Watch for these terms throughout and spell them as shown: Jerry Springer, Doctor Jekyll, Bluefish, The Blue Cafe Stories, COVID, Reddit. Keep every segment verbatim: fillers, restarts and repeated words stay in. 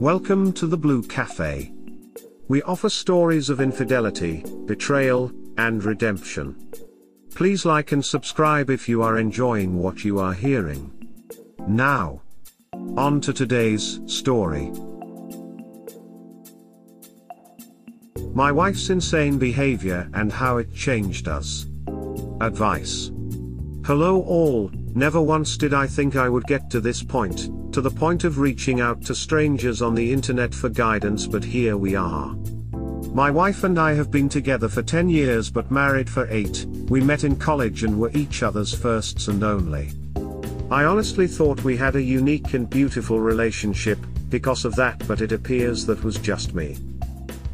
Welcome to the Blue Cafe. We offer stories of infidelity, betrayal, and redemption. Please like and subscribe if you are enjoying what you are hearing. Now, on to today's story. My wife's insane behavior and how it changed us. Advice. Hello all, never once did I think I would get to this point, to the point of reaching out to strangers on the internet for guidance, but here we are. My wife and I have been together for ten years but married for eight, we met in college and were each other's firsts and only. I honestly thought we had a unique and beautiful relationship, because of that, but it appears that was just me.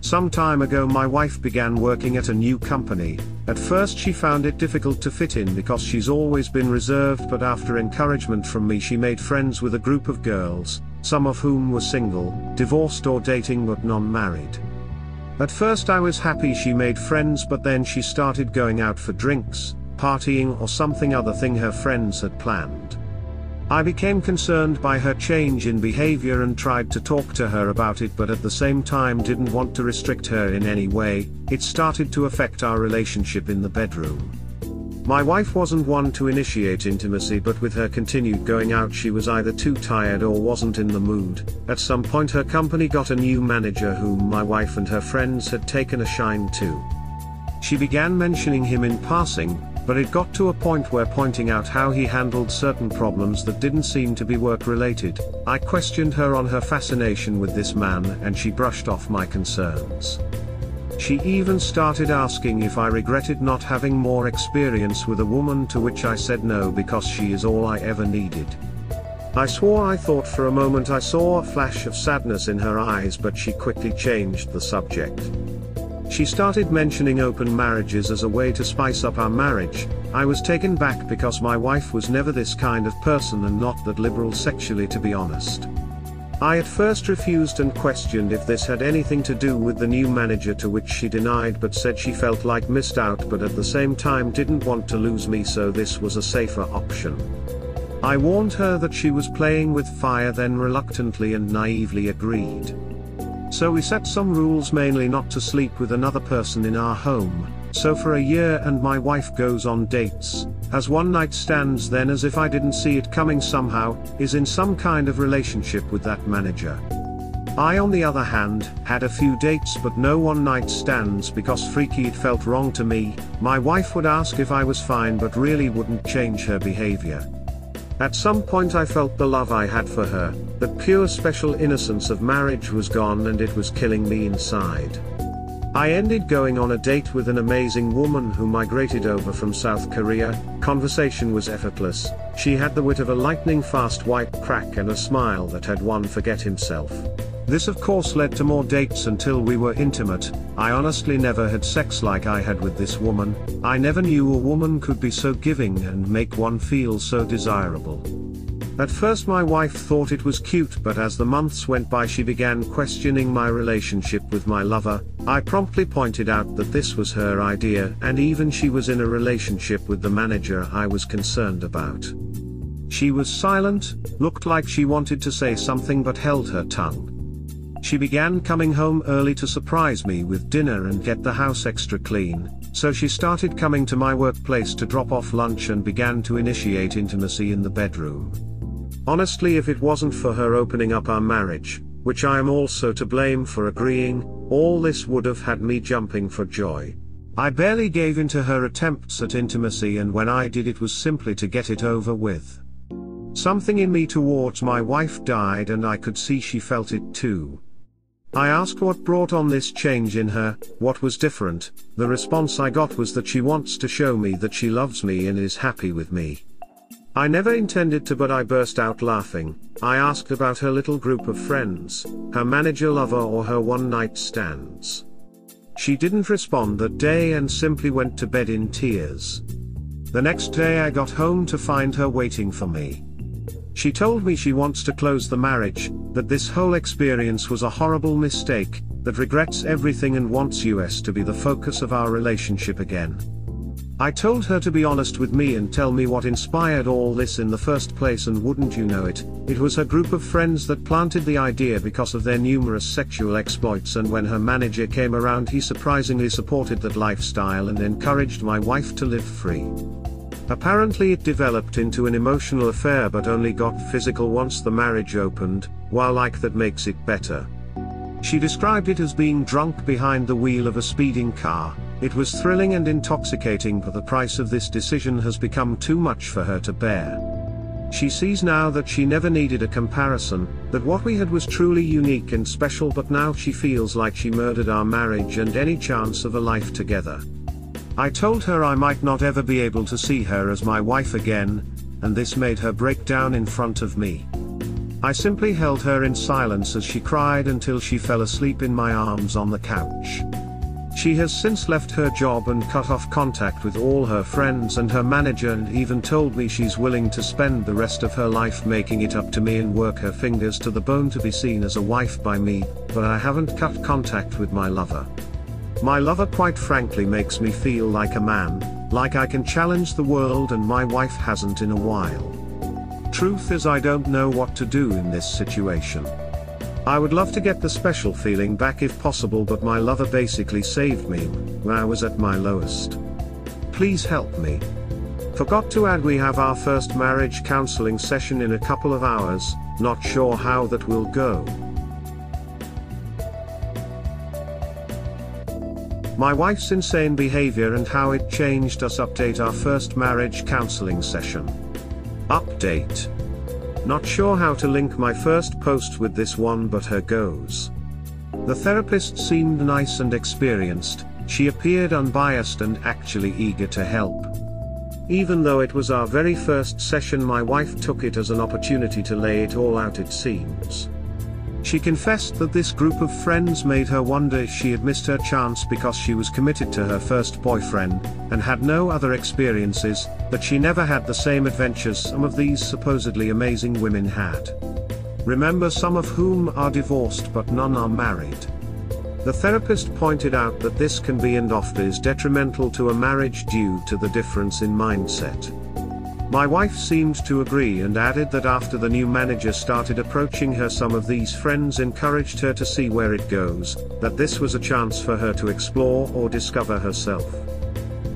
Some time ago my wife began working at a new company. At first she found it difficult to fit in because she's always been reserved, but after encouragement from me she made friends with a group of girls, some of whom were single, divorced or dating but non-married. At first I was happy she made friends, but then she started going out for drinks, partying or something other thing her friends had planned. I became concerned by her change in behavior and tried to talk to her about it, but at the same time didn't want to restrict her in any way. It started to affect our relationship in the bedroom. My wife wasn't one to initiate intimacy, but with her continued going out she was either too tired or wasn't in the mood. At some point her company got a new manager whom my wife and her friends had taken a shine to. She began mentioning him in passing, but it got to a point where pointing out how he handled certain problems that didn't seem to be work-related. I questioned her on her fascination with this man and she brushed off my concerns. She even started asking if I regretted not having more experience with a woman, to which I said no, because she is all I ever needed. I swore. I thought for a moment I saw a flash of sadness in her eyes, but she quickly changed the subject. She started mentioning open marriages as a way to spice up our marriage. I was taken back because my wife was never this kind of person and not that liberal sexually, to be honest. I at first refused and questioned if this had anything to do with the new manager, to which she denied but said she felt like missed out, but at the same time didn't want to lose me, so this was a safer option. I warned her that she was playing with fire, then reluctantly and naively agreed. So we set some rules, mainly not to sleep with another person in our home. So for a year and my wife goes on dates, has one night stands, then, as if I didn't see it coming somehow, is in some kind of relationship with that manager. I, on the other hand, had a few dates but no one night stands because freaky, it felt wrong to me. My wife would ask if I was fine but really wouldn't change her behavior. At some point I felt the love I had for her, the pure special innocence of marriage, was gone and it was killing me inside. I ended going on a date with an amazing woman who migrated over from South Korea. Conversation was effortless. She had the wit of a lightning fast white crack and a smile that had one forget himself. This of course led to more dates until we were intimate. I honestly never had sex like I had with this woman. I never knew a woman could be so giving and make one feel so desirable. At first my wife thought it was cute, but as the months went by she began questioning my relationship with my lover. I promptly pointed out that this was her idea and even she was in a relationship with the manager I was concerned about. She was silent, looked like she wanted to say something but held her tongue. She began coming home early to surprise me with dinner and get the house extra clean. So she started coming to my workplace to drop off lunch and began to initiate intimacy in the bedroom. Honestly, if it wasn't for her opening up our marriage, which I am also to blame for agreeing, all this would have had me jumping for joy. I barely gave in to her attempts at intimacy, and when I did it was simply to get it over with. Something in me towards my wife died and I could see she felt it too. I asked what brought on this change in her, what was different. The response I got was that she wants to show me that she loves me and is happy with me. I never intended to, but I burst out laughing. I asked about her little group of friends, her manager lover or her one-night stands. She didn't respond that day and simply went to bed in tears. The next day I got home to find her waiting for me. She told me she wants to close the marriage, that this whole experience was a horrible mistake, that regrets everything and wants us to be the focus of our relationship again. I told her to be honest with me and tell me what inspired all this in the first place, and wouldn't you know it, it was her group of friends that planted the idea because of their numerous sexual exploits, and when her manager came around he surprisingly supported that lifestyle and encouraged my wife to live free. Apparently it developed into an emotional affair but only got physical once the marriage opened, while like that makes it better. She described it as being drunk behind the wheel of a speeding car. It was thrilling and intoxicating, but the price of this decision has become too much for her to bear. She sees now that she never needed a comparison, that what we had was truly unique and special, but now she feels like she murdered our marriage and any chance of a life together. I told her I might not ever be able to see her as my wife again, and this made her break down in front of me. I simply held her in silence as she cried until she fell asleep in my arms on the couch. She has since left her job and cut off contact with all her friends and her manager, and even told me she's willing to spend the rest of her life making it up to me and work her fingers to the bone to be seen as a wife by me, but I haven't cut contact with my lover. My lover quite frankly makes me feel like a man, like I can challenge the world, and my wife hasn't in a while. Truth is, I don't know what to do in this situation. I would love to get the special feeling back if possible, but my lover basically saved me when I was at my lowest. Please help me. Forgot to add, we have our first marriage counseling session in a couple of hours, not sure how that will go. My wife's insane behavior and how it changed us. Update: our first marriage counseling session. Update: not sure how to link my first post with this one, but her goes. The therapist seemed nice and experienced, she appeared unbiased and actually eager to help. Even though it was our very first session, my wife took it as an opportunity to lay it all out, it seems. She confessed that this group of friends made her wonder if she had missed her chance because she was committed to her first boyfriend, and had no other experiences, that she never had the same adventures some of these supposedly amazing women had. Remember, some of whom are divorced but none are married. The therapist pointed out that this can be and often is detrimental to a marriage due to the difference in mindset. My wife seemed to agree and added that after the new manager started approaching her, some of these friends encouraged her to see where it goes, that this was a chance for her to explore or discover herself.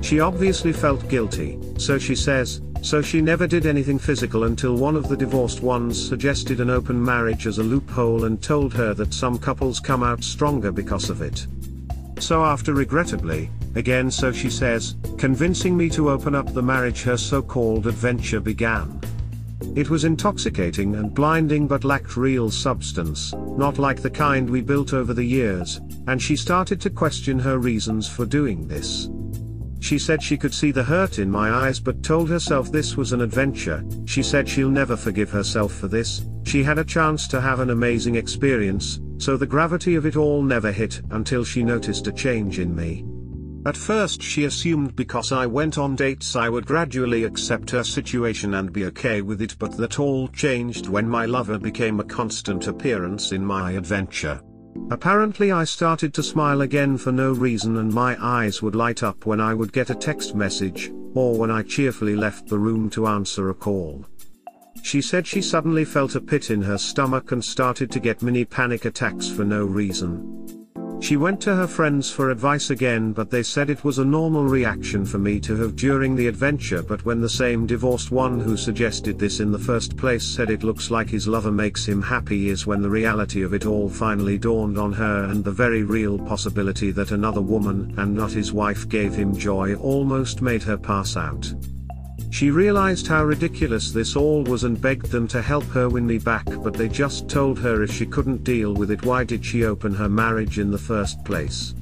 She obviously felt guilty, so she says, so she never did anything physical until one of the divorced ones suggested an open marriage as a loophole and told her that some couples come out stronger because of it. So after, regrettably, again so she says, convincing me to open up the marriage, her so-called adventure began. It was intoxicating and blinding but lacked real substance, not like the kind we built over the years, and she started to question her reasons for doing this. She said she could see the hurt in my eyes but told herself this was an adventure. She said she'll never forgive herself for this, she had a chance to have an amazing experience, so the gravity of it all never hit until she noticed a change in me. At first she assumed because I went on dates I would gradually accept her situation and be okay with it, but that all changed when my lover became a constant appearance in my adventure. Apparently I started to smile again for no reason, and my eyes would light up when I would get a text message, or when I cheerfully left the room to answer a call. She said she suddenly felt a pit in her stomach and started to get mini panic attacks for no reason. She went to her friends for advice again, but they said it was a normal reaction for me to have during the adventure, but when the same divorced one who suggested this in the first place said it looks like his lover makes him happy is when the reality of it all finally dawned on her, and the very real possibility that another woman and not his wife gave him joy almost made her pass out. She realized how ridiculous this all was and begged them to help her win me back, but they just told her if she couldn't deal with it, why did she open her marriage in the first place?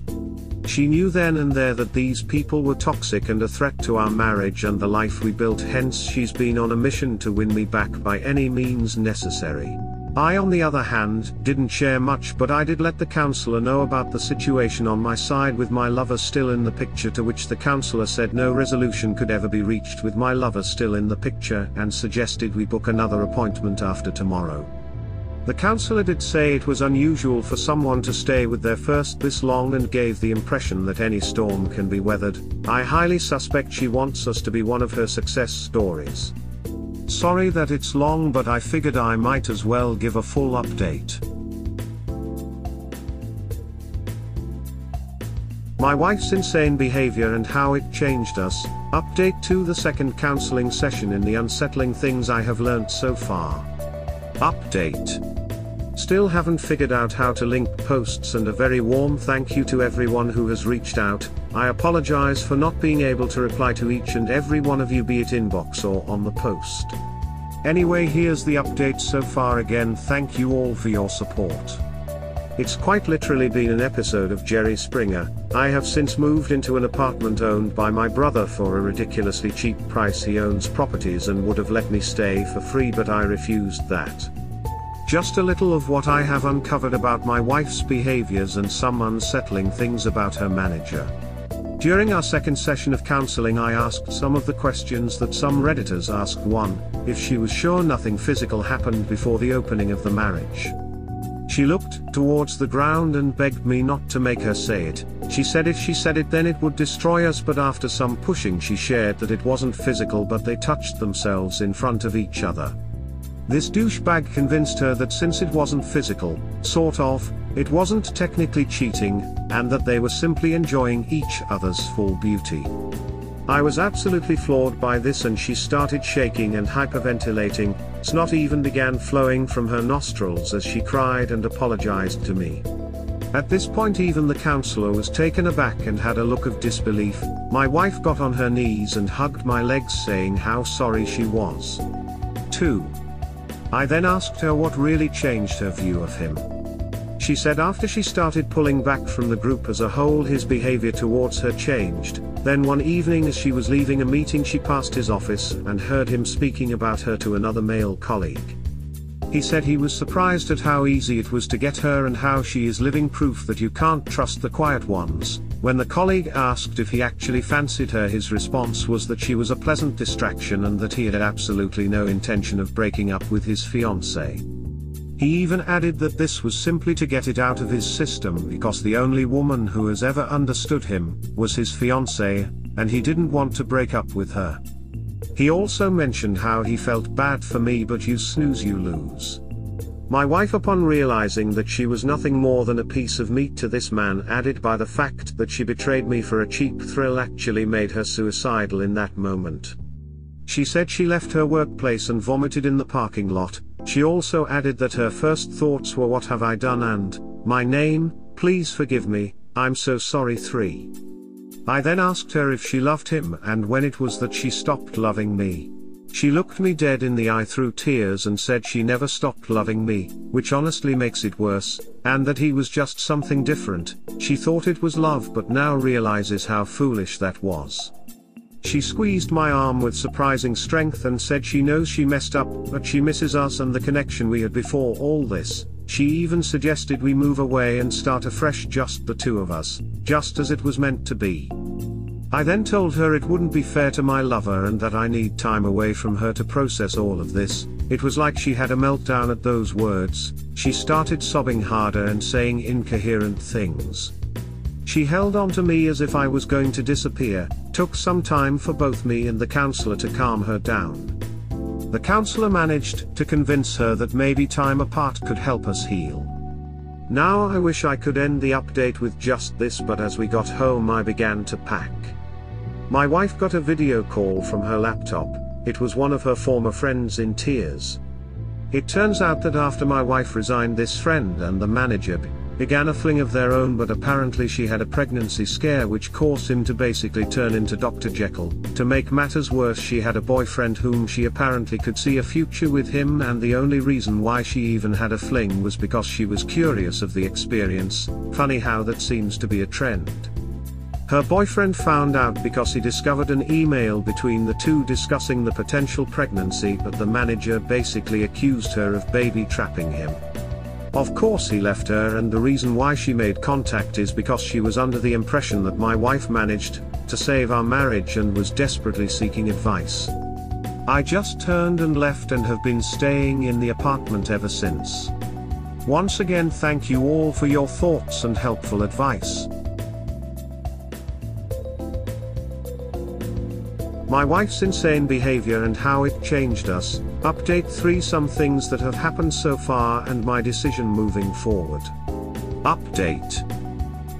She knew then and there that these people were toxic and a threat to our marriage and the life we built, hence she's been on a mission to win me back by any means necessary. I, on the other hand, didn't share much, but I did let the counselor know about the situation on my side with my lover still in the picture, to which the counselor said no resolution could ever be reached with my lover still in the picture and suggested we book another appointment after tomorrow. The counselor did say it was unusual for someone to stay with their first this long and gave the impression that any storm can be weathered. I highly suspect she wants us to be one of her success stories. Sorry that it's long, but I figured I might as well give a full update. My wife's insane behavior and how it changed us. Update to the second counseling session in the unsettling things I have learnt so far. Update. Still haven't figured out how to link posts, and a very warm thank you to everyone who has reached out. I apologize for not being able to reply to each and every one of you, be it inbox or on the post. Anyway, here's the update so far. Again, thank you all for your support. It's quite literally been an episode of Jerry Springer. I have since moved into an apartment owned by my brother for a ridiculously cheap price. He owns properties and would have let me stay for free, but I refused that. Just a little of what I have uncovered about my wife's behaviors and some unsettling things about her manager. During our second session of counseling, I asked some of the questions that some Redditors asked. One, if she was sure nothing physical happened before the opening of the marriage. She looked towards the ground and begged me not to make her say it. She said if she said it then it would destroy us, but after some pushing she shared that it wasn't physical, but they touched themselves in front of each other. This douchebag convinced her that since it wasn't physical, sort of, it wasn't technically cheating, and that they were simply enjoying each other's full beauty. I was absolutely floored by this, and she started shaking and hyperventilating. Snot even began flowing from her nostrils as she cried and apologized to me. At this point even the counselor was taken aback and had a look of disbelief. My wife got on her knees and hugged my legs, saying how sorry she was. Two. I then asked her what really changed her view of him. She said after she started pulling back from the group as a whole, his behavior towards her changed. Then one evening as she was leaving a meeting, she passed his office and heard him speaking about her to another male colleague. He said he was surprised at how easy it was to get her and how she is living proof that you can't trust the quiet ones. When the colleague asked if he actually fancied her, his response was that she was a pleasant distraction and that he had absolutely no intention of breaking up with his fiancée. He even added that this was simply to get it out of his system because the only woman who has ever understood him was his fiancée, and he didn't want to break up with her. He also mentioned how he felt bad for me, but you snooze you lose. My wife, upon realizing that she was nothing more than a piece of meat to this man, added by the fact that she betrayed me for a cheap thrill actually made her suicidal in that moment. She said she left her workplace and vomited in the parking lot. She also added that her first thoughts were, what have I done, and, my name, please forgive me, I'm so sorry. Three. I then asked her if she loved him and when it was that she stopped loving me. She looked me dead in the eye through tears and said she never stopped loving me, which honestly makes it worse, and that he was just something different. She thought it was love but now realizes how foolish that was. She squeezed my arm with surprising strength and said she knows she messed up, but she misses us and the connection we had before all this. She even suggested we move away and start afresh, just the two of us, just as it was meant to be. I then told her it wouldn't be fair to my lover and that I need time away from her to process all of this. It was like she had a meltdown at those words. She started sobbing harder and saying incoherent things. She held on to me as if I was going to disappear. Took some time for both me and the counselor to calm her down. The counselor managed to convince her that maybe time apart could help us heal. Now I wish I could end the update with just this, but as we got home I began to pack. My wife got a video call from her laptop. It was one of her former friends in tears. It turns out that after my wife resigned, this friend and the manager began a fling of their own, but apparently she had a pregnancy scare which caused him to basically turn into Doctor Jekyll. To make matters worse, she had a boyfriend whom she apparently could see a future with him, and the only reason why she even had a fling was because she was curious of the experience. Funny how that seems to be a trend. Her boyfriend found out because he discovered an email between the two discussing the potential pregnancy, but the manager basically accused her of baby trapping him. Of course he left her, and the reason why she made contact is because she was under the impression that my wife managed to save our marriage and was desperately seeking advice. I just turned and left and have been staying in the apartment ever since. Once again, thank you all for your thoughts and helpful advice. My wife's insane behavior and how it changed us, update three, some things that have happened so far and my decision moving forward. Update.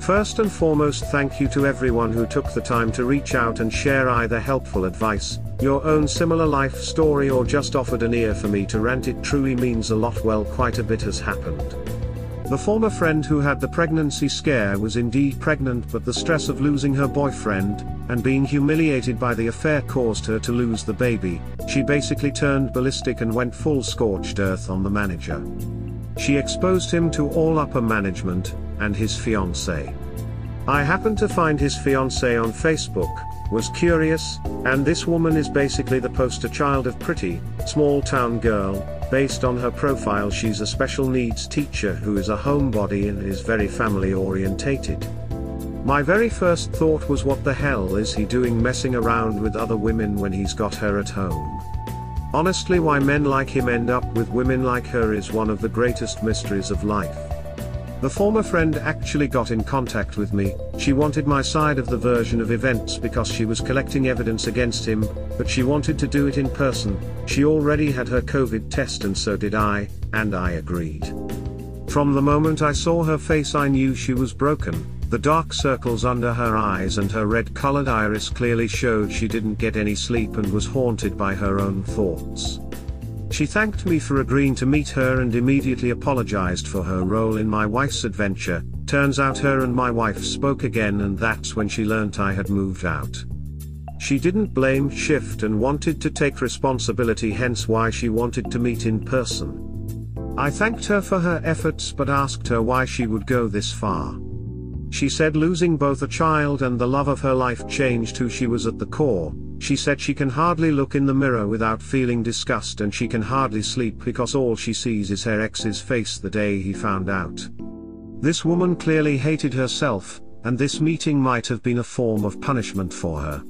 First and foremost, thank you to everyone who took the time to reach out and share either helpful advice, your own similar life story, or just offered an ear for me to rant. It truly means a lot. Well, quite a bit has happened. The former friend who had the pregnancy scare was indeed pregnant, but the stress of losing her boyfriend, and being humiliated by the affair, caused her to lose the baby. She basically turned ballistic and went full scorched earth on the manager. She exposed him to all upper management, and his fiancée. I happened to find his fiancée on Facebook, was curious, and this woman is basically the poster child of pretty, small town girl. Based on her profile, she's a special needs teacher who is a homebody and is very family orientated. My very first thought was, what the hell is he doing messing around with other women when he's got her at home? Honestly, why men like him end up with women like her is one of the greatest mysteries of life. The former friend actually got in contact with me. She wanted my side of the version of events because she was collecting evidence against him, but she wanted to do it in person. She already had her COVID test and so did I, and I agreed. From the moment I saw her face, I knew she was broken. The dark circles under her eyes and her red-colored iris clearly showed she didn't get any sleep and was haunted by her own thoughts. She thanked me for agreeing to meet her and immediately apologized for her role in my wife's adventure. Turns out her and my wife spoke again, and that's when she learnt I had moved out. She didn't blame shift and wanted to take responsibility, hence why she wanted to meet in person. I thanked her for her efforts but asked her why she would go this far. She said losing both a child and the love of her life changed who she was at the core. She said she can hardly look in the mirror without feeling disgust, and she can hardly sleep because all she sees is her ex's face the day he found out. This woman clearly hated herself, and this meeting might have been a form of punishment for her.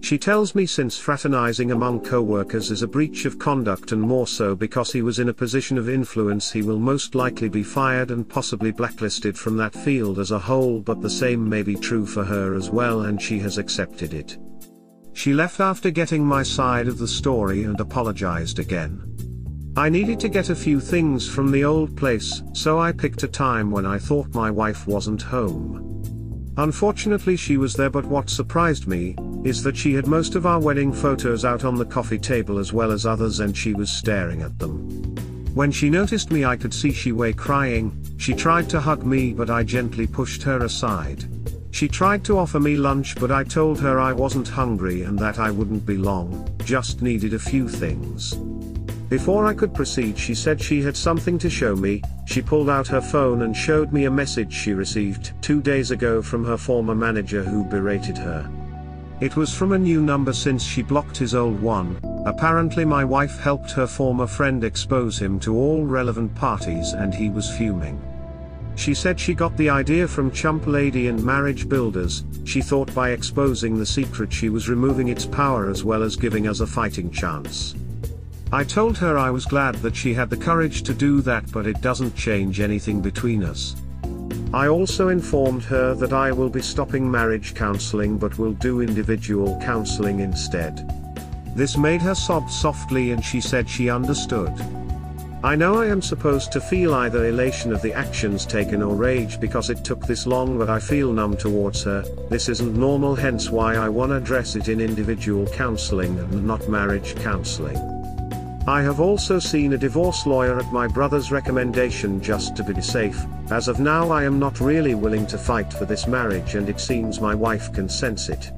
She tells me since fraternizing among co-workers is a breach of conduct, and more so because he was in a position of influence, he will most likely be fired and possibly blacklisted from that field as a whole, but the same may be true for her as well, and she has accepted it. She left after getting my side of the story and apologized again. I needed to get a few things from the old place, so I picked a time when I thought my wife wasn't home. Unfortunately, she was there, but what surprised me is that she had most of our wedding photos out on the coffee table as well as others, and she was staring at them. When she noticed me, I could see she was crying. She tried to hug me, but I gently pushed her aside. She tried to offer me lunch, but I told her I wasn't hungry and that I wouldn't be long, just needed a few things. Before I could proceed, she said she had something to show me. She pulled out her phone and showed me a message she received two days ago from her former manager who berated her. It was from a new number since she blocked his old one. Apparently my wife helped her former friend expose him to all relevant parties and he was fuming. She said she got the idea from Chump Lady and Marriage Builders. She thought by exposing the secret she was removing its power as well as giving us a fighting chance. I told her I was glad that she had the courage to do that, but it doesn't change anything between us. I also informed her that I will be stopping marriage counseling but will do individual counseling instead. This made her sob softly and she said she understood. I know I am supposed to feel either elation of the actions taken or rage because it took this long, but I feel numb towards her. This isn't normal, hence why I wanna address it in individual counseling and not marriage counseling. I have also seen a divorce lawyer at my brother's recommendation just to be safe. As of now, I am not really willing to fight for this marriage, and it seems my wife can sense it.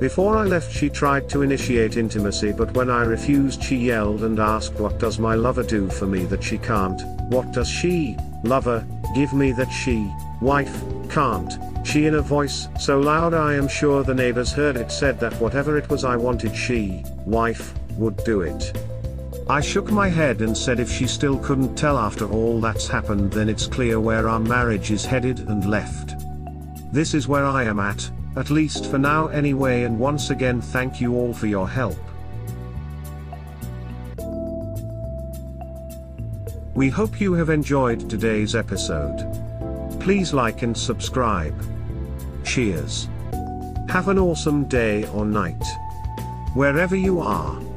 Before I left, she tried to initiate intimacy, but when I refused, she yelled and asked, what does my lover do for me that she can't? What does she, lover, give me that she, wife, can't? She, in a voice so loud I am sure the neighbors heard it, said that whatever it was I wanted, she, wife, would do it. I shook my head and said if she still couldn't tell after all that's happened, then it's clear where our marriage is headed, and left. This is where I am at. At least for now anyway, and once again thank you all for your help. We hope you have enjoyed today's episode. Please like and subscribe. Cheers. Have an awesome day or night, wherever you are.